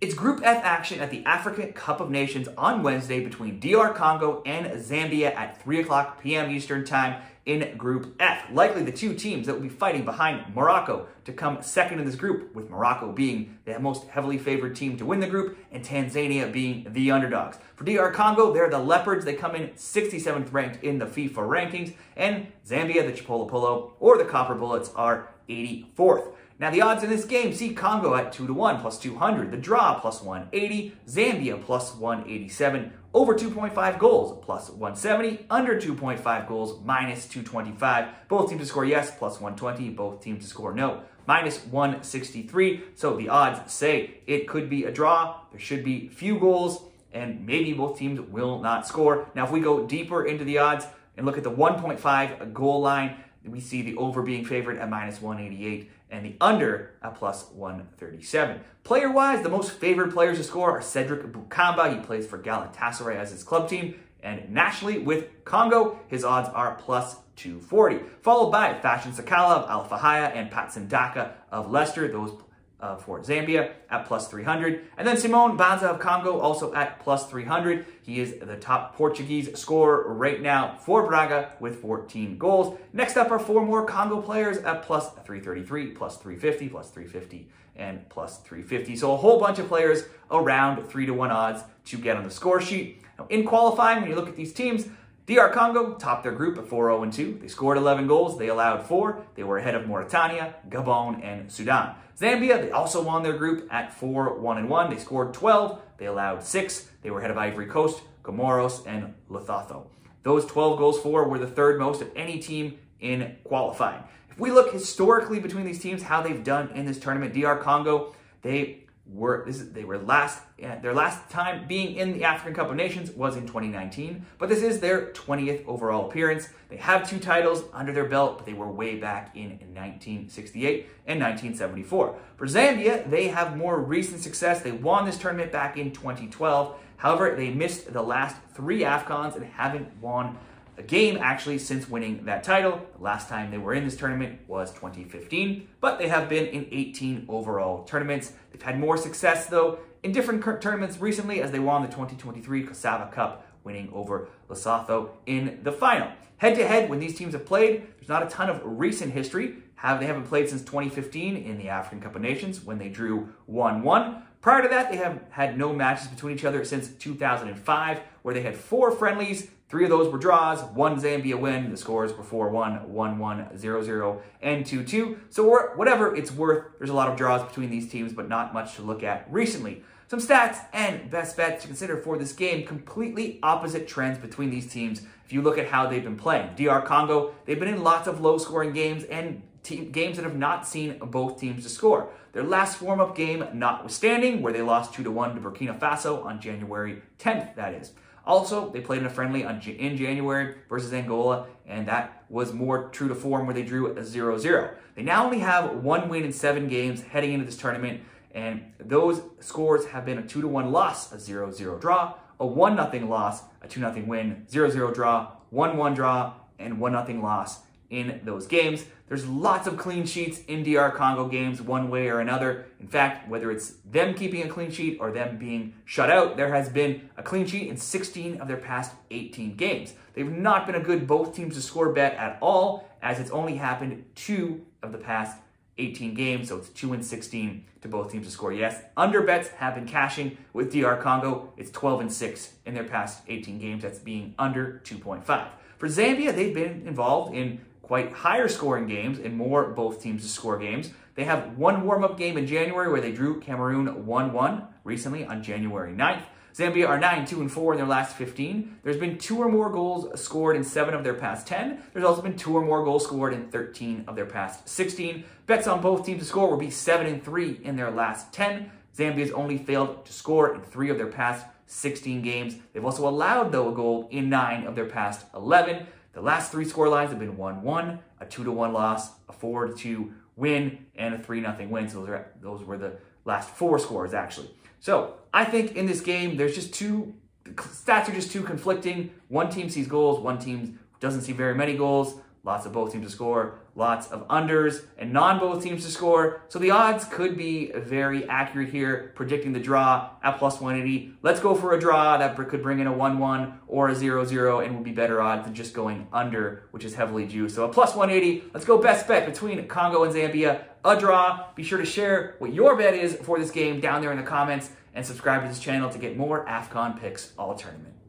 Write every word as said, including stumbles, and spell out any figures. It's Group F action at the African Cup of Nations on Wednesday between D R Congo and Zambia at three o'clock p m Eastern Time in Group F. Likely the two teams that will be fighting behind Morocco to come second in this group, with Morocco being the most heavily favored team to win the group and Tanzania being the underdogs. For D R Congo, they're the Leopards. They come in sixty-seventh ranked in the FIFA rankings, and Zambia, the Chipolopolo, or the Copper Bullets, are eighty-fourth. Now, the odds in this game see Congo at two to one, plus two hundred, the draw, plus one eighty, Zambia, plus one eighty-seven, over two point five goals, plus one seventy, under two point five goals, minus two twenty-five, both teams to score yes, plus one twenty, both teams to score no, minus one sixty-three, so the odds say it could be a draw, there should be few goals, and maybe both teams will not score. Now, if we go deeper into the odds and look at the one point five goal line, we see the over being favored at minus one eighty-eight and the under at plus one thirty-seven. Player-wise, the most favored players to score are Cedric Bukamba. He plays for Galatasaray as his club team. And nationally, with Congo, his odds are plus two forty. Followed by Fashan Sakala of Al-Fajaya and Pat Sindaka of Leicester, those uh, for Zambia, at plus three hundred. And then Simon Banza of Congo, also at plus three hundred. He is the top Portuguese scorer right now for Braga with fourteen goals. Next up are four more Congo players at plus three thirty-three, plus three fifty, plus three fifty, and plus three fifty. So a whole bunch of players around three to one odds to get on the score sheet. Now, in qualifying, when you look at these teams, D R Congo topped their group at four oh two. They scored eleven goals. They allowed four. They were ahead of Mauritania, Gabon, and Sudan. Zambia, they also won their group at four one one. They scored twelve. They allowed six. They were ahead of Ivory Coast, Comoros, and Lothotho. Those twelve goals for were the third most of any team in qualifying. If we look historically between these teams, how they've done in this tournament, D R Congo, they... Were, this is, they were last, their last time being in the African Cup of Nations was in twenty nineteen, but this is their twentieth overall appearance. They have two titles under their belt, but they were way back in nineteen sixty-eight and nineteen seventy-four. For Zambia, they have more recent success. They won this tournament back in twenty twelve. However, they missed the last three AFCONs and haven't won a game actually since winning that title. The last time they were in this tournament was twenty fifteen, but they have been in eighteen overall tournaments. They've had more success though in different tournaments recently, as they won the twenty twenty-three Cassava Cup, winning over Lesotho in the final. Head to head, when these teams have played, there's not a ton of recent history. Have, they haven't played since twenty fifteen in the African Cup of Nations, when they drew one one. Prior to that, they have had no matches between each other since two thousand five, where they had four friendlies. Three of those were draws, one Zambia win, the scores were four one, one one, zero zero, and two two. So whatever it's worth, there's a lot of draws between these teams, but not much to look at recently. Some stats and best bets to consider for this game: completely opposite trends between these teams if you look at how they've been playing. D R Congo, they've been in lots of low-scoring games and team, games that have not seen both teams to score. Their last warm-up game notwithstanding, where they lost two to one to Burkina Faso on January tenth, that is. Also, they played in a friendly on, in January versus Angola, and that was more true to form, where they drew a zero zero. They now only have one win in seven games heading into this tournament, and those scores have been a two to one loss, a zero zero draw, a one nothing loss, a two nothing win, zero zero draw, one one draw, and one nothing loss in those games. There's lots of clean sheets in D R Congo games one way or another. In fact, whether it's them keeping a clean sheet or them being shut out, there has been a clean sheet in sixteen of their past eighteen games. They've not been a good both teams to score bet at all, as it's only happened two of the past eighteen games, so it's two and sixteen to both teams to score yes. Under bets have been cashing with D R Congo. It's twelve and six in their past eighteen games. That's being under two point five. For Zambia, they've been involved in quite higher scoring games and more both teams to score games. They have one warm-up game in January, where they drew Cameroon one one recently on January ninth. Zambia are nine two and four in their last fifteen. There's been two or more goals scored in seven of their past ten. There's also been two or more goals scored in thirteen of their past sixteen. Bets on both teams to score will be seven and three in their last ten. Zambia's only failed to score in three of their past sixteen games. They've also allowed, though, a goal in nine of their past eleven. The last three score lines have been one one, a two to one loss, a four to two win, and a three nothing win. So those, are, those were the last four scores, actually. So I think in this game, there's just two, the stats are just too conflicting. One team sees goals, one team doesn't see very many goals. Lots of both teams to score, lots of unders, and non-both teams to score. So the odds could be very accurate here, predicting the draw at plus one eighty. Let's go for a draw that could bring in a one one or a zero zero and would be better odds than just going under, which is heavily juiced. So a plus one eighty, let's go best bet between Congo and Zambia, a draw. Be sure to share what your bet is for this game down there in the comments and subscribe to this channel to get more AFCON picks all tournament.